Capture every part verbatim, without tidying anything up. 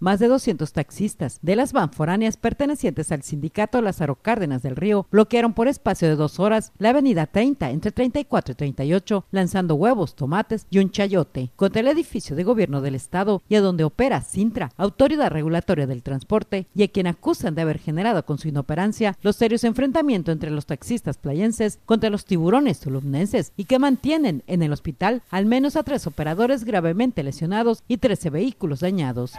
Más de doscientos taxistas de las van foráneas pertenecientes al sindicato Lázaro Cárdenas del Río bloquearon por espacio de dos horas la Avenida treinta entre treinta y cuatro y treinta y ocho, lanzando huevos, tomates y un chayote contra el edificio de gobierno del estado y a donde opera Sintra, autoridad regulatoria del transporte, y a quien acusan de haber generado con su inoperancia los serios enfrentamientos entre los taxistas playenses contra los tiburones tulumnenses y que mantienen en el hospital al menos a tres operadores gravemente lesionados y trece vehículos dañados.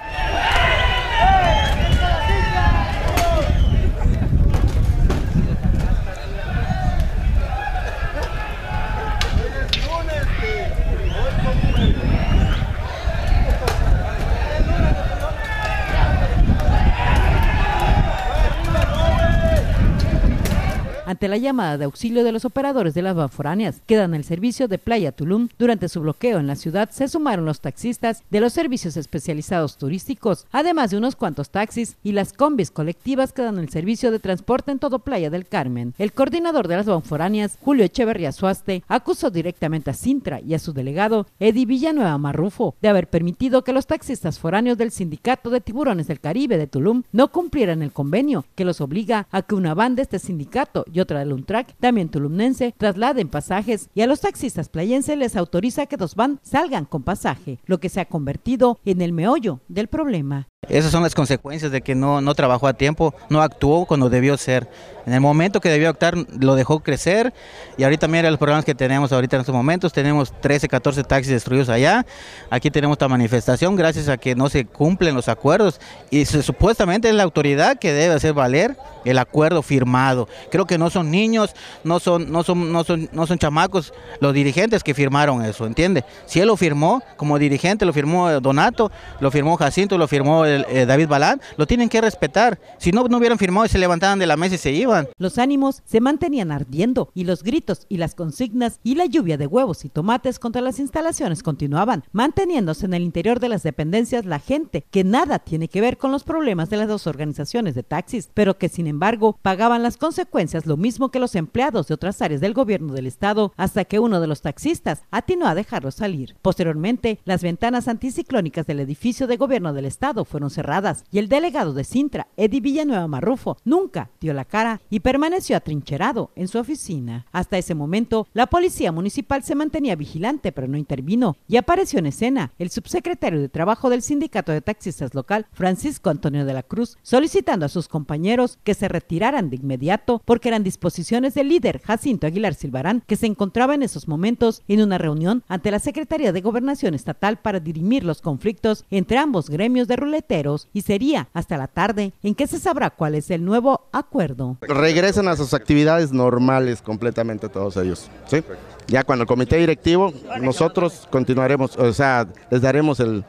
Ante la llamada de auxilio de los operadores de las van foráneas que dan el servicio de Playa Tulum, durante su bloqueo en la ciudad se sumaron los taxistas de los servicios especializados turísticos, además de unos cuantos taxis y las combis colectivas que dan el servicio de transporte en todo Playa del Carmen. El coordinador de las van foráneas, Julio Echeverría Suaste, acusó directamente a Sintra y a su delegado, Eddie Villanueva Marrufo, de haber permitido que los taxistas foráneos del Sindicato de Tiburones del Caribe de Tulum no cumplieran el convenio que los obliga a que una van de este sindicato y otra de Lumtrack, también tulumnense, trasladen pasajes, y a los taxistas playenses les autoriza que dos van salgan con pasaje, lo que se ha convertido en el meollo del problema. Esas son las consecuencias de que no, no trabajó a tiempo, no actuó cuando debió ser. En el momento que debió actuar lo dejó crecer, y ahorita mira los problemas que tenemos ahorita en estos momentos. Tenemos trece, catorce taxis destruidos allá, aquí tenemos esta manifestación gracias a que no se cumplen los acuerdos y se, supuestamente es la autoridad que debe hacer valer el acuerdo firmado. Creo que no son niños, no son, no son, no son, no son chamacos los dirigentes que firmaron eso, ¿entiende? Si él lo firmó como dirigente, lo firmó Donato, lo firmó Jacinto, lo firmó el, eh, David Balán, lo tienen que respetar. Si no, no hubieran firmado y se levantaban de la mesa y se iban. Los ánimos se mantenían ardiendo y los gritos y las consignas y la lluvia de huevos y tomates contra las instalaciones continuaban, manteniéndose en el interior de las dependencias la gente que nada tiene que ver con los problemas de las dos organizaciones de taxis, pero que sin embargo pagaban las consecuencias lo mismo que los empleados de otras áreas del gobierno del estado, hasta que uno de los taxistas atinó a dejarlos salir. Posteriormente, las ventanas anticiclónicas del edificio de gobierno del estado fueron cerradas y el delegado de Sintra, Eddie Villanueva Marrufo, nunca dio la cara y permaneció atrincherado en su oficina. Hasta ese momento, la policía municipal se mantenía vigilante, pero no intervino, y apareció en escena el subsecretario de Trabajo del Sindicato de Taxistas Local, Francisco Antonio de la Cruz, solicitando a sus compañeros que se retiraran de inmediato porque eran disposiciones del líder Jacinto Aguilar Silvarán, que se encontraba en esos momentos en una reunión ante la Secretaría de Gobernación Estatal para dirimir los conflictos entre ambos gremios de ruleteros, y sería hasta la tarde en que se sabrá cuál es el nuevo acuerdo. Regresan a sus actividades normales completamente todos ellos, ¿sí? Ya cuando el comité directivo, nosotros continuaremos, o sea, les daremos el,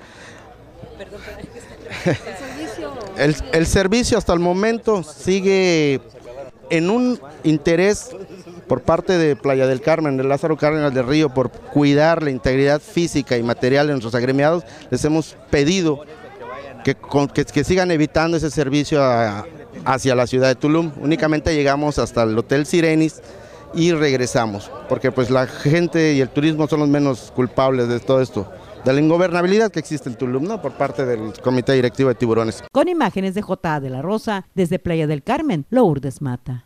el, el servicio. Hasta el momento sigue en un interés por parte de Playa del Carmen, de Lázaro Cárdenas del Río, por cuidar la integridad física y material de nuestros agremiados. Les hemos pedido que, que, que sigan evitando ese servicio a... hacia la ciudad de Tulum. Únicamente llegamos hasta el Hotel Sirenis y regresamos, porque pues la gente y el turismo son los menos culpables de todo esto, de la ingobernabilidad que existe en Tulum, ¿no?, por parte del Comité Directivo de Tiburones. Con imágenes de J A de la Rosa, desde Playa del Carmen, Lourdes Mata.